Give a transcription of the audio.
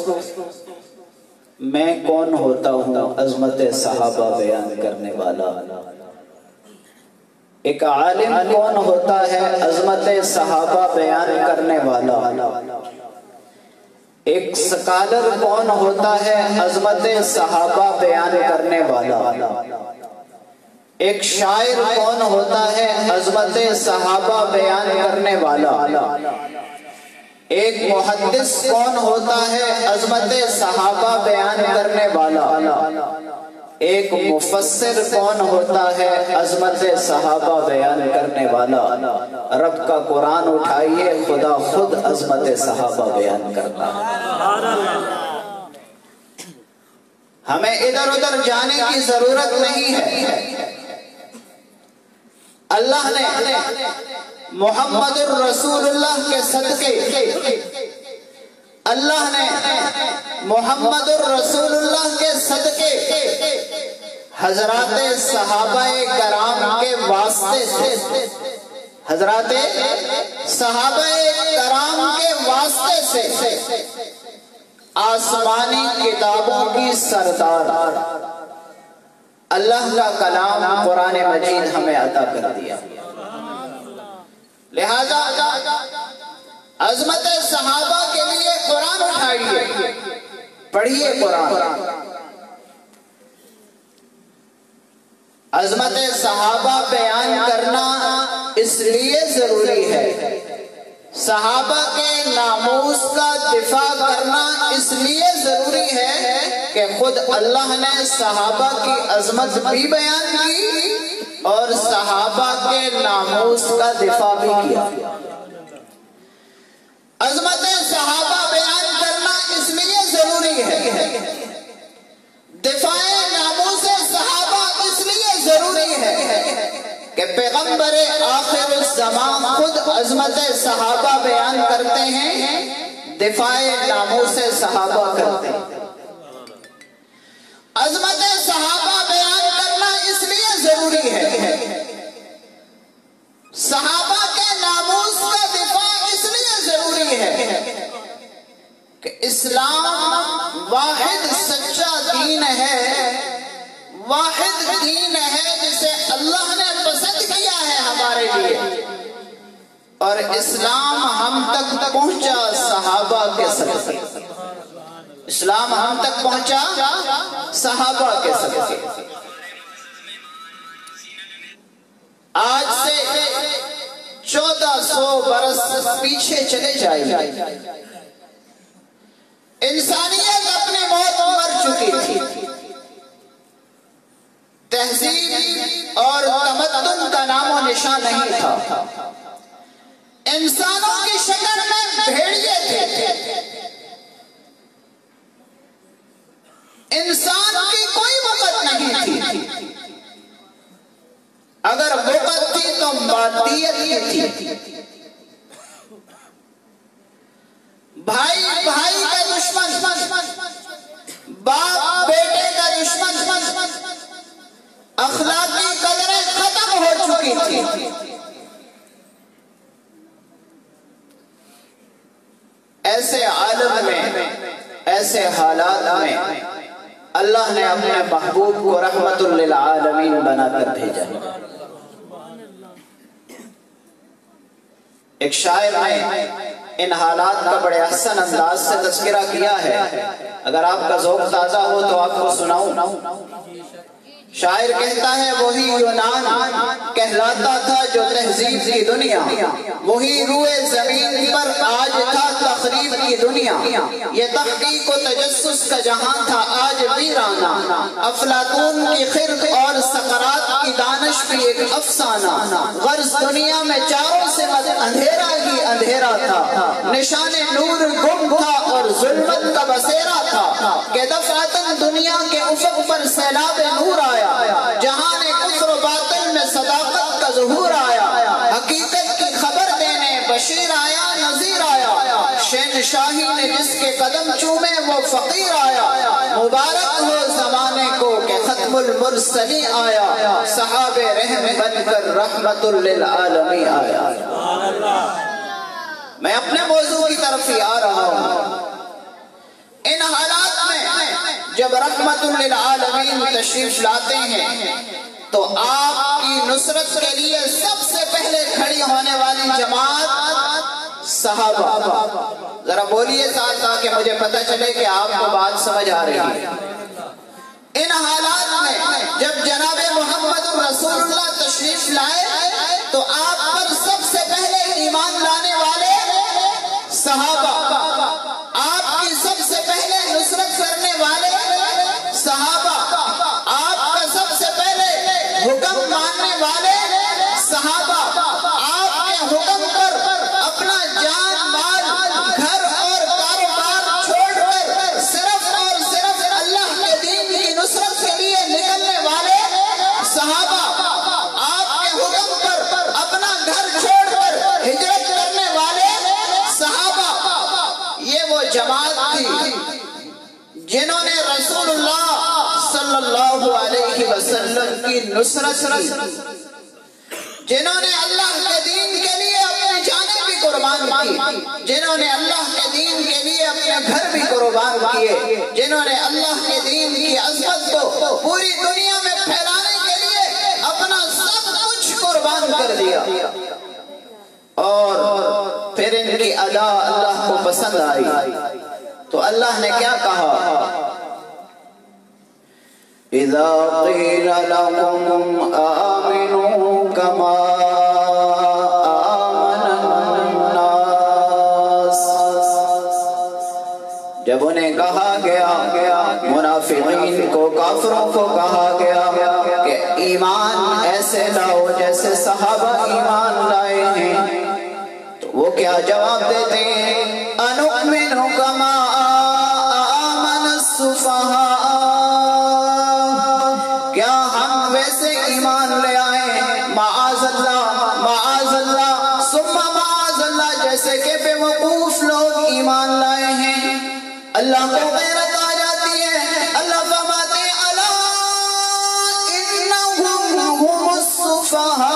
दोस्तों, मैं कौन होता हूँ अज़मत सहाबा बयान करने वाला। एक आलिम कौन होता है अज़मत सहाबा बयान करने वाला। एक स्कॉलर कौन होता है अज़मत सहाबा बयान करने वाला। एक शायर कौन होता है अज़मत सहाबा बयान करने वाला। एक मुहद्दिस कौन होता है अज़मत सहाबा बयान करने वाला। एक मुफस्सिर कौन होता है अज़मत सहाबा बयान करने वाला। रब का कुरान उठाइए, खुदा खुद अज़मत सहाबा बयान करता है। हमें इधर उधर जाने की जरूरत नहीं है। अल्लाह ने मुहम्मदुर रसूलुल्लाह के सदके, अल्लाह ने मोहम्मदुर रसूलुल्लाह के सदके हजराते सहाबाए कराम के वास्ते से, हजराते सहाबाए कराम के वास्ते से आसमानी किताबों की सरदार अल्लाह का कलाम कुरान मजीद हमें अता कर दिया। लिहाजा अज़मत सहाबा के लिए कुरान उठाइए, पढ़िए कुरान। अज़मत सहाबा बयान करना इसलिए जरूरी है, सहाबा के नामूस का दिफा करना इसलिए जरूरी है कि खुद अल्लाह ने सहाबा की अज़मत भी बयान की और सहाबा के नामूस का दिफा भी किया। अज़मत सहाबा बयान करना इसलिए जरूरी है, दिफाए नामूस सहाबा इसलिए जरूरी है कि पैगंबर आखिर ज़मान खुद अज़मत सहाबा बयान करते हैं, दिफाए नामूस सहाबा करते हैं। अज़मत सहाबा बयान करना इसलिए जरूरी है, सहाबा के नामूस का दिफा इसलिए जरूरी है कि इस्लाम वाहिद सच्चा दीन है, वाहिद दीन है जिसे अल्लाह ने पसंद किया है हमारे लिए, और इस्लाम हम तक पहुंचा सहाबा के सदके। इस्लाम हम तक पहुंचा सहाबा के सदके। आज से 1400 बरस पीछे चले जाए, इंसानियत अपने मौत मर चुकी थी। तहजीब और तमद्दुन का नामो निशान नहीं था। इंसानों की शक्ल में भेड़िए थे, इंसान की कोई वक़्त नहीं थी। अगर वक़्त थी तो बातियत थी। भाई भाई का दुश्मन, बाप बेटे का दुश्मन, अखलाकी कदरें खत्म हो चुकी थी। ऐसे आलम में, ऐसे हालात में अल्लाह ने अपने महबूब को रहमतुल लिल आलमीन बनाकर भेजा। एक शायर ने इन हालात का बड़े हसन अंदाज से तस्करा किया है, अगर आपका ज़ौक़ ताज़ा हो तो आपको सुनाऊं। शायर कहता है, वही यूनान कहलाता था जो तहजीब की दुनिया, वही रूए जमीन पर आज था तखरीब की दुनिया। ये तहकीक व तजस्सुस का जहां था आज वीराना, अफलातून की खिरक और सकरात की दानिश भी एक अफसाना। गर्ज दुनिया में चारों से अंधेरा ही अंधेरा था, निशान नूर गुम था और जुल्मत का बसेरा था। के दफातन दुनिया के उफक पर सैलाब नूर आया, जहां ने कुफ्र व बातिल में सदाकत का ज़ुहूर आया। हकीकत की खबर देने बशीर आया, नजीर आया, शहनशाही ने जिसके कदम चूमे वो फकीर आया। मुबारक हो जमाने को के खत्मुल मुरसली आया, सहाबे रहम बनकर रहमतुल लिल आलमीन आया। मैं अपने मौजू की तरफ ही आ रहा हूँ। जब रहमतुल लिल आलमीन तशरीफ लाते हैं तो आपकी नुसरत के लिए सबसे पहले खड़ी होने वाली जमात सहाबा। जरा बोलिए साथ ताकि मुझे पता चले कि आपको बात समझ आ रही है। इन हालात में जब जनाब मोहम्मद रसूलुल्लाह तशरीफ लाए तो आप पर सबसे पहले ईमान लाने वाले सहाबा, आपकी सबसे पहले नुसरत करने वाले सहाबा, आपका सबसे पहले हुक्म मानने वाले सहाबा, आपके हुक्म पर अपना जान माल घर और कारोबार छोड़कर सिर्फ और सिर्फ अल्लाह के दीन की नुसरत के लिए निकलने वाले सहाबा, आपके हुक्म पर अपना घर छोड़कर हिजरत करने वाले सहाबा। ये वो जमात थी जिन्होंने रसूलुल्लाह सल्लल्लाहु अलैहि वसल्लम की नुसरत की, जिन्होंने अल्लाह के दीन के लिए अपनी जानें भी कुर्बान की, जिन्होंने अल्लाह के दीन के लिए अपने घर भी कुर्बान किए, जिन्होंने अल्लाह के दीन की अज़मत को पूरी दुनिया में फैलाने के लिए अपना सब कुछ कुर्बान कर दिया और फिर इनकी अदा अल्लाह को पसंद आई। तो अल्लाह ने क्या कहा? إذا قيل لهم آمنوا كما آمن الناس, जब उन्हें कहा गया, मुनाफिकीन को, काफिरों को कहा गया कि ईमान ऐसे लाओ जैसे सहाबा ईमान लाए हैं, तो वो क्या जवाब देते हैं? अनुमिनु कमा आमन सुफहा, अल्लाह को गैरत आ जाती है। अल्लाह फरमाते हैं अला इन्नहुम हुमुस सुफहा,